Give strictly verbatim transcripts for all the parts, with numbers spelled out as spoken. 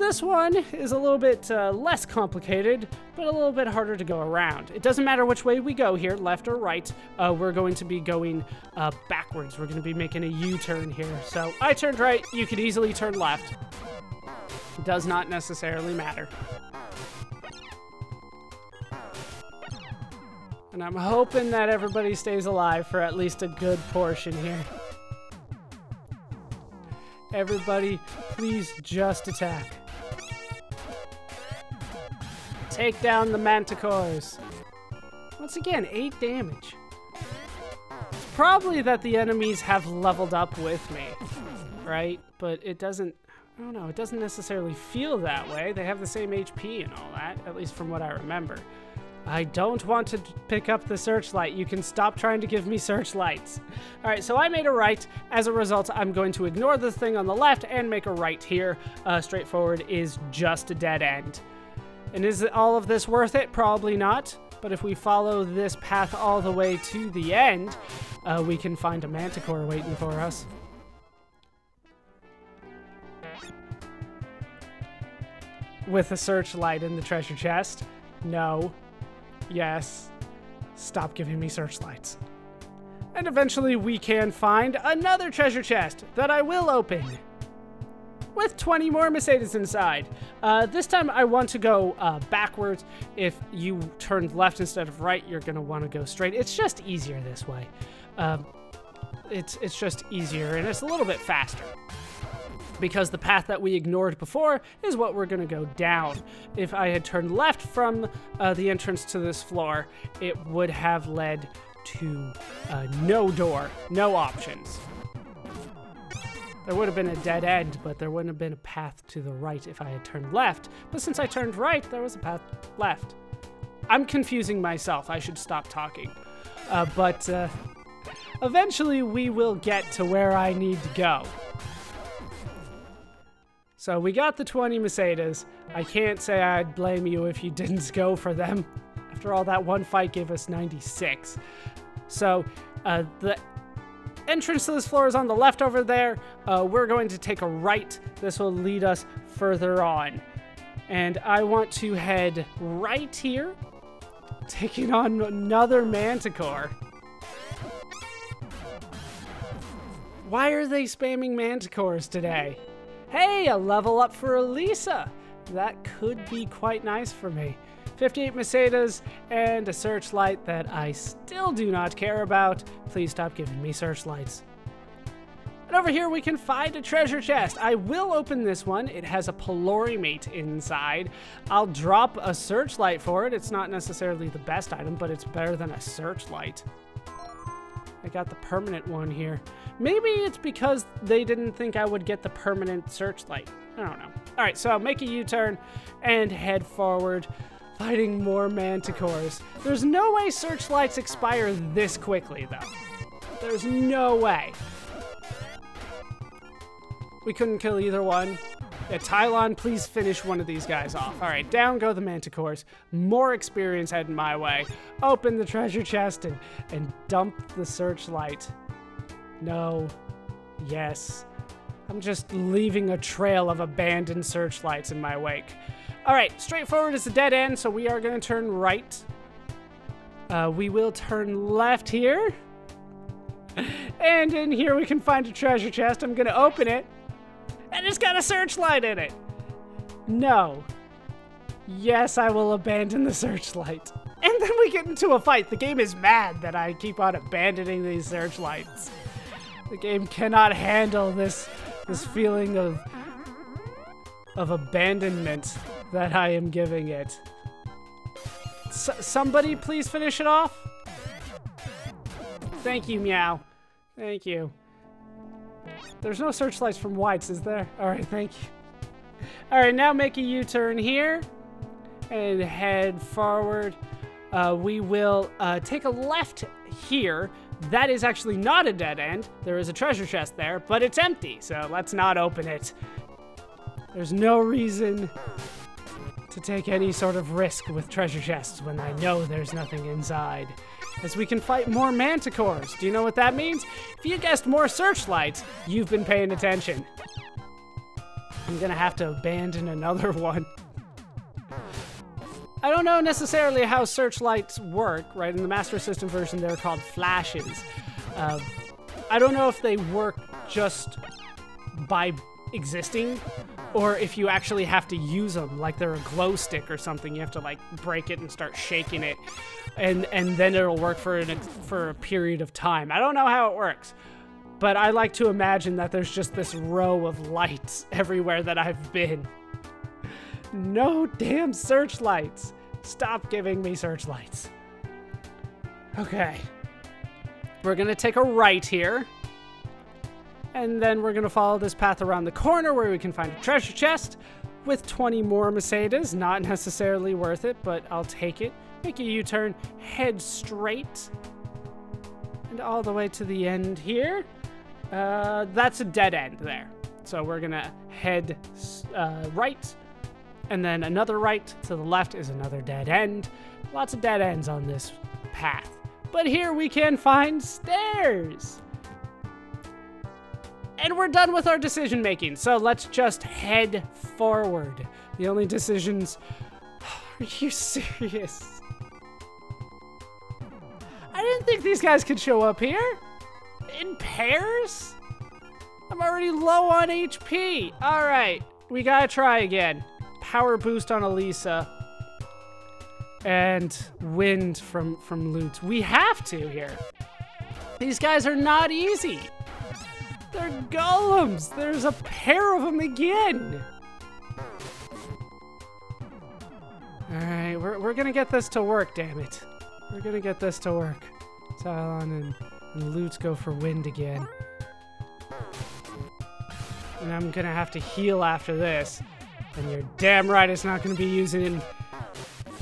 This one is a little bit uh, less complicated, but a little bit harder to go around. It doesn't matter which way we go here, left or right. Uh, we're going to be going uh, backwards. We're going to be making a U-turn here. So I turned right. You could easily turn left. It does not necessarily matter. And I'm hoping that everybody stays alive for at least a good portion here. Everybody, please just attack. Take down the manticores. Once again, eight damage. It's probably that the enemies have leveled up with me, right? But it doesn't, I don't know, it doesn't necessarily feel that way. They have the same H P and all that, at least from what I remember. I don't want to pick up the searchlight. You can stop trying to give me searchlights. All right, so I made a right. As a result, I'm going to ignore the thing on the left and make a right here. Uh, straightforward is just a dead end. And is all of this worth it? Probably not. But if we follow this path all the way to the end, uh, we can find a manticore waiting for us. With a searchlight in the treasure chest? No. Yes, stop giving me searchlights. And eventually we can find another treasure chest that I will open with twenty more Mercedes inside. Uh, this time I want to go uh, backwards. If you turned left instead of right, you're gonna wanna go straight. It's just easier this way. Um, it's, it's just easier and it's a little bit faster, because the path that we ignored before is what we're gonna go down. If I had turned left from uh, the entrance to this floor, it would have led to uh, no door, no options. There would have been a dead end, but there wouldn't have been a path to the right if I had turned left. But since I turned right, there was a path left. I'm confusing myself, I should stop talking. Uh, but uh, eventually we will get to where I need to go. So we got the twenty Mercedes. I can't say I'd blame you if you didn't go for them. After all, that one fight gave us ninety-six. So uh, the entrance to this floor is on the left over there. Uh, we're going to take a right. This will lead us further on. And I want to head right here, taking on another manticore. Why are they spamming manticores today? Hey, a level up for Elisa. That could be quite nice for me. fifty-eight Mercedes and a searchlight that I still do not care about. Please stop giving me searchlights. And over here we can find a treasure chest. I will open this one. It has a polorimate inside. I'll drop a searchlight for it. It's not necessarily the best item, but it's better than a searchlight. I got the permanent one here. Maybe it's because they didn't think I would get the permanent searchlight. I don't know. All right, so I'll make a U-turn and head forward, fighting more manticores. There's no way searchlights expire this quickly, though. There's no way. We couldn't kill either one. Yeah, Tylon, please finish one of these guys off. All right, down go the manticores. More experience heading my way. Open the treasure chest and, and dump the searchlight. No. Yes. I'm just leaving a trail of abandoned searchlights in my wake. All right, straightforward is a dead end, so we are going to turn right. Uh, we will turn left here. And in here we can find a treasure chest. I'm going to open it. And it's got a searchlight in it. No. Yes, I will abandon the searchlight. And then we get into a fight. The game is mad that I keep on abandoning these searchlights. The game cannot handle this this feeling of of abandonment that I am giving it. S somebody please finish it off. Thank you, Meow. Thank you. There's no searchlights from whites, is there? All right, thank you. All right, now make a U-turn here and head forward. Uh, we will uh, take a left here. That is actually not a dead end. There is a treasure chest there, but it's empty, so let's not open it. There's no reason to take any sort of risk with treasure chests when I know there's nothing inside. As we can fight more manticores. Do you know what that means? If you guessed more searchlights, you've been paying attention. I'm gonna have to abandon another one. I don't know necessarily how searchlights work, right? In the Master System version, they're called flashes. Uh, I don't know if they work just by existing, or if you actually have to use them, like they're a glow stick or something. You have to like break it and start shaking it, and and then it'll work for an ex for a period of time. I don't know how it works, but I like to imagine that there's just this row of lights everywhere that I've been. No damn searchlights. Stop giving me searchlights. Okay. We're gonna take a right here. And then we're gonna follow this path around the corner where we can find a treasure chest with twenty more Mercedes. Not necessarily worth it, but I'll take it. Make a U-turn, head straight. And all the way to the end here. Uh, that's a dead end there. So we're gonna head uh, right. And then another right to the left is another dead end. Lots of dead ends on this path. But here we can find stairs. And we're done with our decision making, so let's just head forward. The only decisions... Are you serious? I didn't think these guys could show up here. In pairs? I'm already low on H P. All right, we gotta try again. Power boost on Elisa. And wind from, from Lutz. We have to here. These guys are not easy. They're golems! There's a pair of them again! Alright, we're, we're gonna get this to work, damn it. We're gonna get this to work. Tylon and, and Lutz go for wind again. And I'm gonna have to heal after this. And you're damn right it's not gonna be using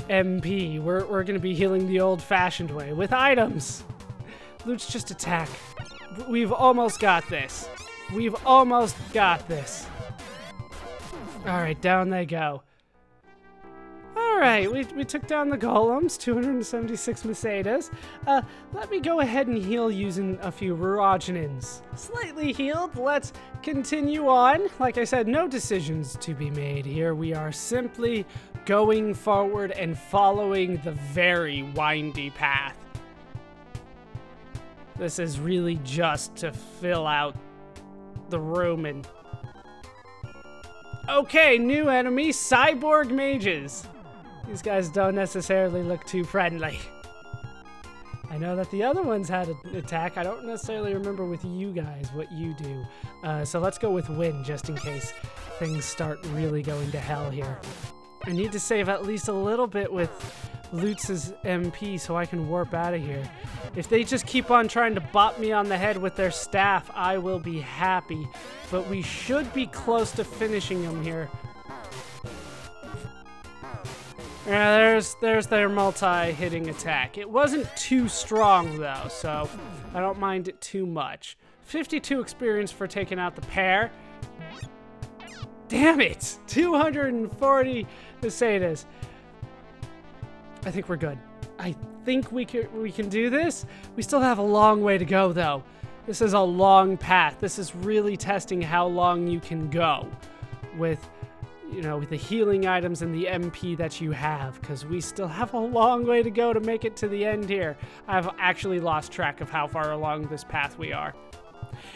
M P. We're, we're gonna be healing the old-fashioned way with items! Lutz, just attack. We've almost got this. We've almost got this. Alright, down they go. Alright, we, we took down the golems, two hundred seventy-six Mercedes. Uh, let me go ahead and heal using a few Rurogenins. Slightly healed, let's continue on. Like I said, no decisions to be made here. We are simply going forward and following the very windy path. This is really just to fill out the room and... Okay, new enemy, cyborg mages. These guys don't necessarily look too friendly. I know that the other ones had an attack. I don't necessarily remember with you guys what you do. Uh, so let's go with wind just in case things start really going to hell here. I need to save at least a little bit with Lutz's M P so I can warp out of here. If they just keep on trying to bop me on the head with their staff, I will be happy. But we should be close to finishing them here. Yeah, there's there's their multi-hitting attack. It wasn't too strong though, so I don't mind it too much. fifty-two experience for taking out the pair. Damn it! two hundred forty Mercedes. I think we're good. I think we can, we can do this. We still have a long way to go, though. This is a long path. This is really testing how long you can go with, you know, with the healing items and the M P that you have, because we still have a long way to go to make it to the end here. I've actually lost track of how far along this path we are.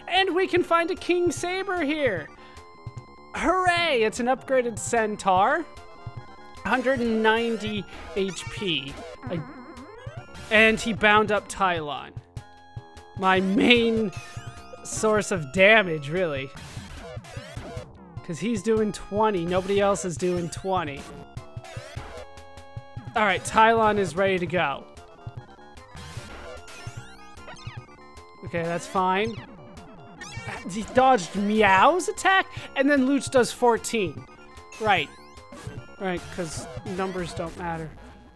And we can find a King Saber here. Hooray! It's an upgraded Centaur. one hundred ninety H P, I, and he bound up Tylon. My main source of damage, really. Because he's doing twenty, nobody else is doing twenty. Alright, Tylon is ready to go. Okay, that's fine. He dodged Meow's attack, and then Lutz does fourteen. Right. Right, because numbers don't matter.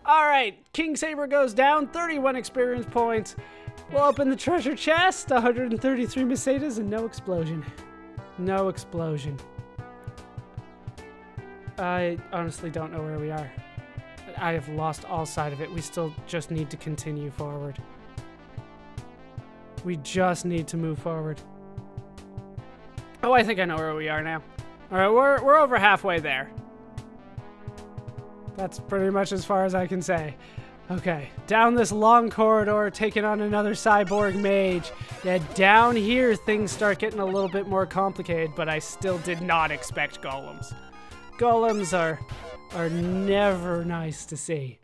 Alright, King Saber goes down, thirty-one experience points. We'll open the treasure chest, one hundred thirty-three Mercedes, and no explosion. No explosion. I honestly don't know where we are. I have lost all sight of it. We still just need to continue forward. We just need to move forward. Oh, I think I know where we are now. All right, we're, we're over halfway there. That's pretty much as far as I can say. Okay, down this long corridor, taking on another cyborg mage. Yeah, down here things start getting a little bit more complicated, but I still did not expect golems. Golems are, are never nice to see.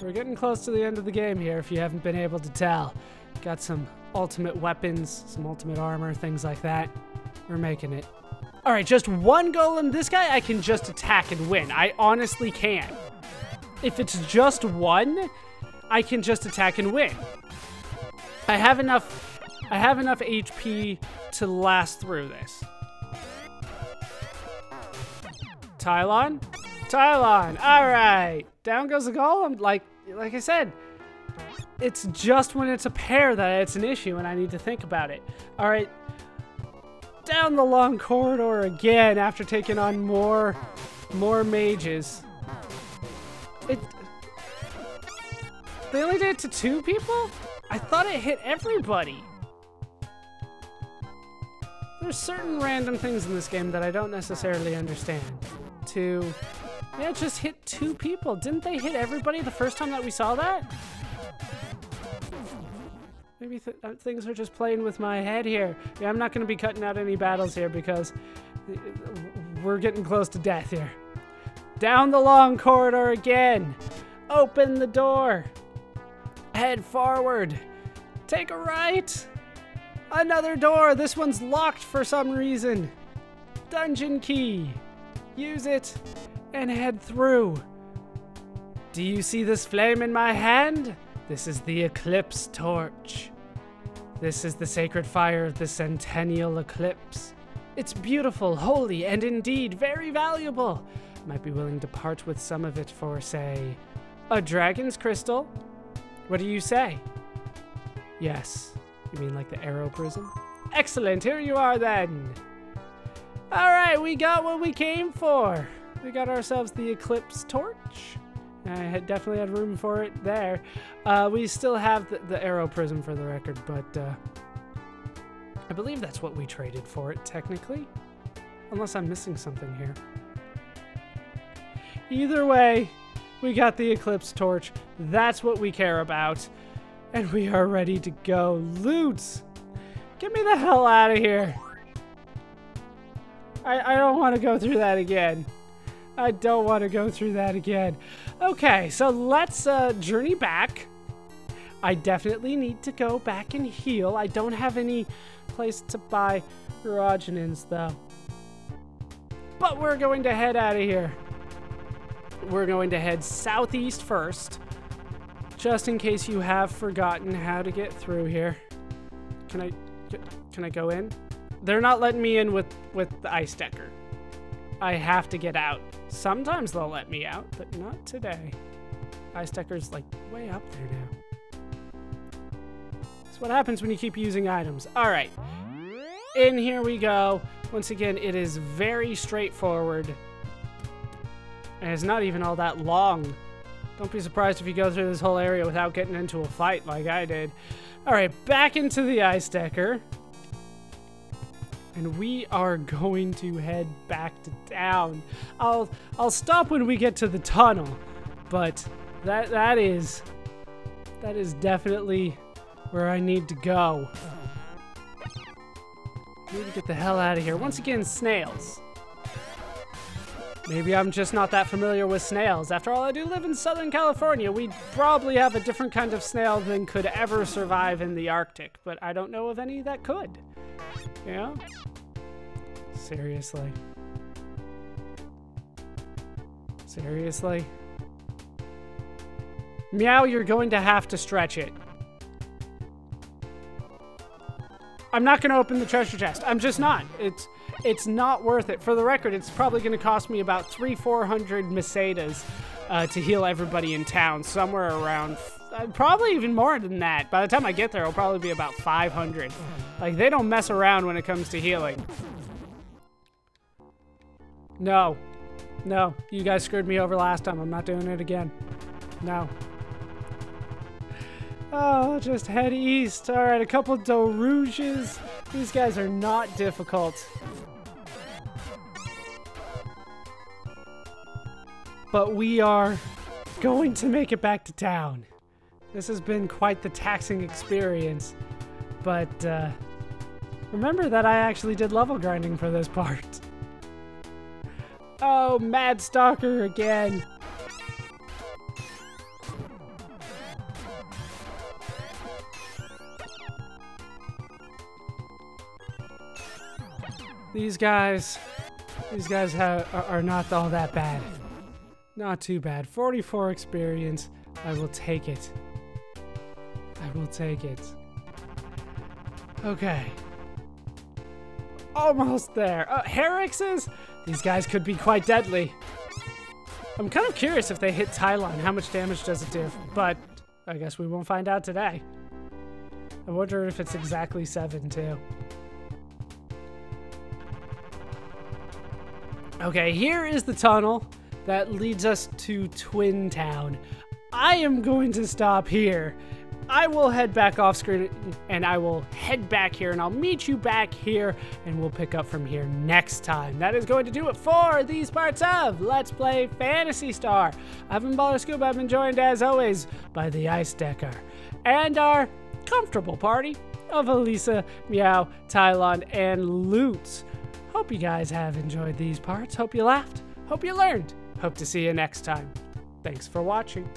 So we're getting close to the end of the game here, if you haven't been able to tell. Got some ultimate weapons, some ultimate armor, things like that. We're making it. All right, just one golem. This guy I can just attack and win. I honestly can. If it's just one, I can just attack and win. I have enough, I have enough H P to last through this. Tylon? Tylon, all right. Down goes the golem, like, like I said. It's just when it's a pair that it's an issue and I need to think about it. All right, down the long corridor again after taking on more, more mages. It, they only did it to two people? I thought it hit everybody. There's certain random things in this game that I don't necessarily understand. To, yeah, it just hit two people. Didn't they hit everybody the first time that we saw that? Maybe th things are just playing with my head here. Yeah, I'm not going to be cutting out any battles here because we're getting close to death here. Down the long corridor again. Open the door. Head forward. Take a right. Another door. This one's locked for some reason. Dungeon key. Use it and head through. Do you see this flame in my hand? This is the Eclipse Torch. This is the sacred fire of the centennial eclipse. It's beautiful, holy, and indeed very valuable. Might be willing to part with some of it for, say, a dragon's crystal. What do you say? Yes. You mean like the Arrow Prism? Excellent, here you are then. All right, we got what we came for. We got ourselves the Eclipse Torch. I had definitely had room for it there. Uh, we still have the, the Arrow Prism for the record, but uh, I believe that's what we traded for it technically. Unless I'm missing something here. Either way, we got the Eclipse Torch. That's what we care about. And we are ready to go loot. Get me the hell out of here. I, I don't want to go through that again. I don't want to go through that again. Okay, so let's uh, journey back. I definitely need to go back and heal. I don't have any place to buy Rogenins though. But we're going to head out of here. We're going to head southeast first, just in case you have forgotten how to get through here. Can I, can I go in? They're not letting me in with, with the ice decker. I have to get out. Sometimes they'll let me out, but not today. Ice decker's like way up there now. That's what happens when you keep using items. All right, in here we go. Once again, it is very straightforward. And it's not even all that long. Don't be surprised if you go through this whole area without getting into a fight like I did. All right, back into the ice decker. And we are going to head back to town. I'll I'll stop when we get to the tunnel, but that that is that is definitely where I need to go. I need to get the hell out of here. Once again, snails. Maybe I'm just not that familiar with snails. After all, I do live in Southern California. We probably have a different kind of snail than could ever survive in the Arctic, but I don't know of any that could. You know? Seriously. Seriously? Meow, you're going to have to stretch it. I'm not going to open the treasure chest. I'm just not. It's... It's not worth it. For the record, it's probably going to cost me about three, four hundred Mesedas uh, to heal everybody in town. Somewhere around, uh, probably even more than that. By the time I get there, it'll probably be about five hundred. Like they don't mess around when it comes to healing. No, no, you guys screwed me over last time. I'm not doing it again. No. Oh, just head east. All right, a couple Dorouges. These guys are not difficult. but we are going to make it back to town. This has been quite the taxing experience, but uh, remember that I actually did level grinding for this part. Oh, Mad Stalker again. These guys, these guys have, are not all that bad. Not too bad. forty-four experience. I will take it. I will take it. Okay. Almost there. Uh, Herixes? These guys could be quite deadly. I'm kind of curious if they hit Tylon. How much damage does it do? But I guess we won't find out today. I wonder if it's exactly seven, too. Okay, here is the tunnel that leads us to Twin Town. I am going to stop here. I will head back off screen and I will head back here and I'll meet you back here and we'll pick up from here next time. That is going to do it for these parts of Let's Play Phantasy Star. I've been BallerScuba. I've been joined as always by the Ice Decker and our comfortable party of Elisa, Meow, Tylon, and Lutz. Hope you guys have enjoyed these parts. Hope you laughed. Hope you learned. Hope to see you next time. Thanks for watching.